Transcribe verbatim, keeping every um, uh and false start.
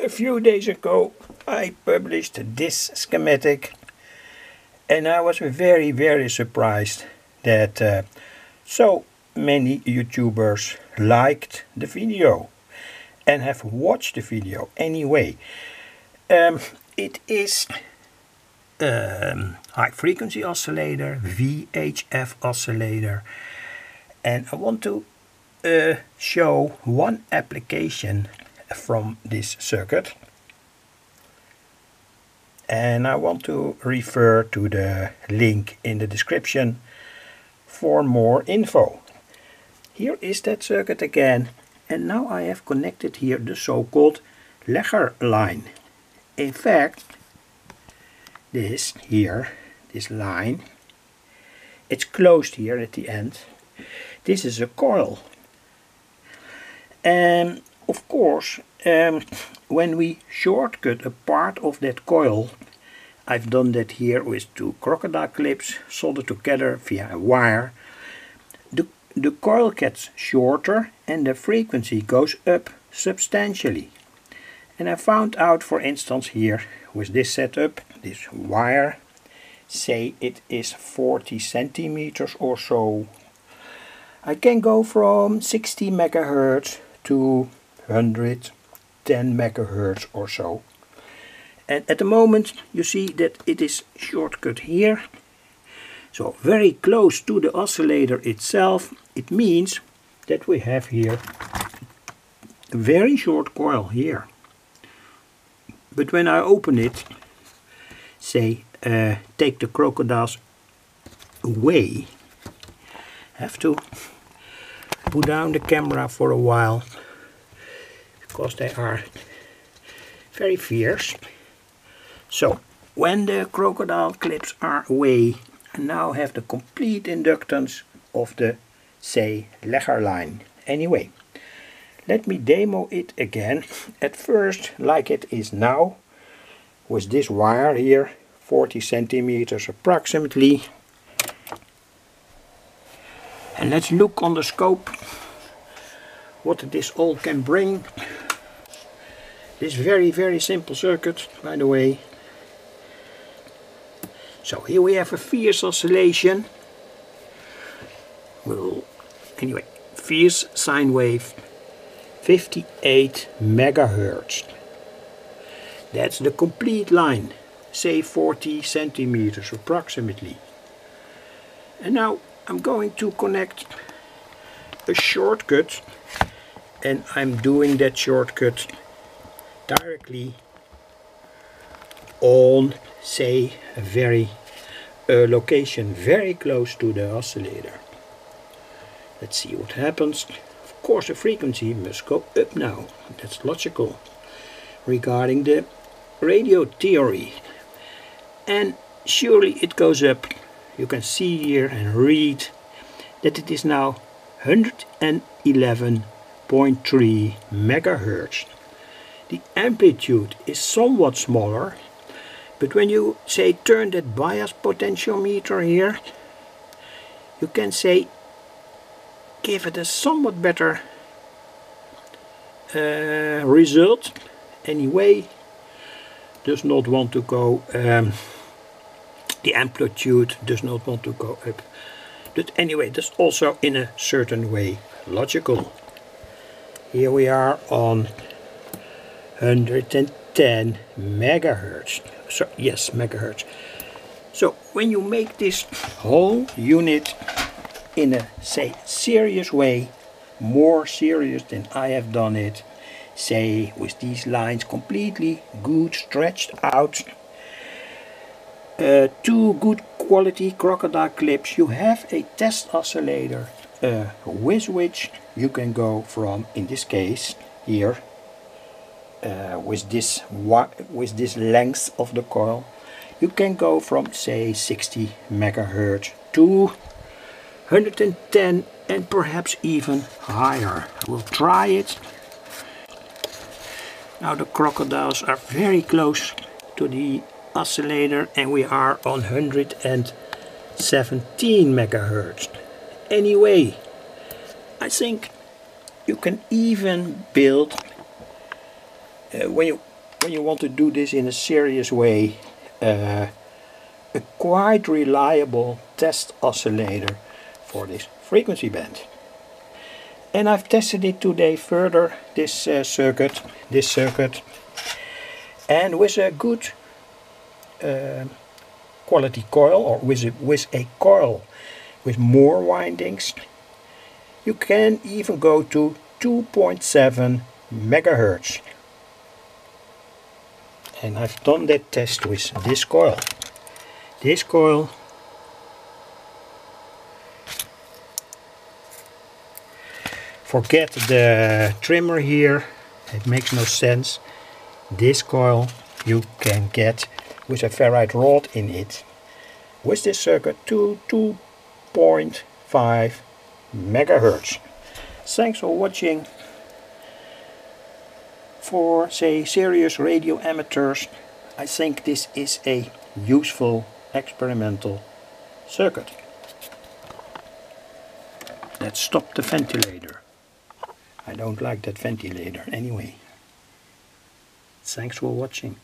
a few days ago I published this schematic, and I was very very surprised that uh, so many YouTubers liked the video and have watched the video anyway. Um, it is um, high frequency oscillator, V H F oscillator, and I want to uh, show one application from this circuit, and I want to refer to the link in the description for more info. Here is that circuit again, and now I have connected here the so-called Lecher line. In fact, this here, this line, it's closed here at the end. This is a coil, and of course, um, when we shortcut a part of that coil, I've done that here with two crocodile clips soldered together via a wire, the, the coil gets shorter and the frequency goes up substantially. And I found out, for instance, here with this setup, this wire, say it is forty centimeters or so, I can go from sixty megahertz to one hundred ten megahertz or so, and at the moment you see that it is shortcut here, so very close to the oscillator itself. It means that we have here a very short coil here, but when I open it, say uh, take the crocodiles away, have to put down the camera for a while because they are very fierce. So when the crocodile clips are away, I now have the complete inductance of the, say, Lecher line. Anyway, let me demo it again. At first, like it is now, with this wire here, forty centimeters approximately. And let's look on the scope what this all can bring. This very very simple circuit, by the way. So here we have a fierce oscillation. Well, anyway, fierce sine wave, fifty-eight megahertz. That's the complete line, say forty centimeters approximately. And now I'm going to connect a shortcut, and I'm doing that shortcut directly on, say, a very uh, location very close to the oscillator. Let's see what happens. Of course, the frequency must go up now. That's logical regarding the radio theory, and surely it goes up. You can see here and read that it is now one eleven point three megahertz. The amplitude is somewhat smaller, but when you say turn that bias potentiometer here, you can say give it a somewhat better uh, result. Anyway, does not want to go. Um, The amplitude does not want to go up, but anyway, that's also in a certain way logical. Here we are on one hundred ten megahertz. So yes, megahertz. So when you make this whole unit in a, say, serious way, more serious than I have done it, say with these lines completely good stretched out, Uh, two good quality crocodile clips, you have a test oscillator uh, with which you can go from, in this case here, uh, with this with this length of the coil, you can go from, say, sixty megahertz to one hundred ten and perhaps even higher. We'll try it. Now the crocodiles are very close to the oscillator, and we are on one hundred seventeen megahertz. Anyway, I think you can even build, uh, when you when you want to do this in a serious way, uh, a quite reliable test oscillator for this frequency band. And I've tested it today further, this uh, circuit, this circuit, and with a good uh, quality coil, or with a, with a coil with more windings, you can even go to two point seven megahertz. And I've done that test with this coil. This coil Forget the trimmer here, it makes no sense. This coil you can get with a ferrite rod in it, with this circuit, to two point five megahertz. Thanks for watching. For, say, serious radio amateurs, I think this is a useful experimental circuit. Let's stop the ventilator. I don't like that ventilator anyway. Thanks for watching.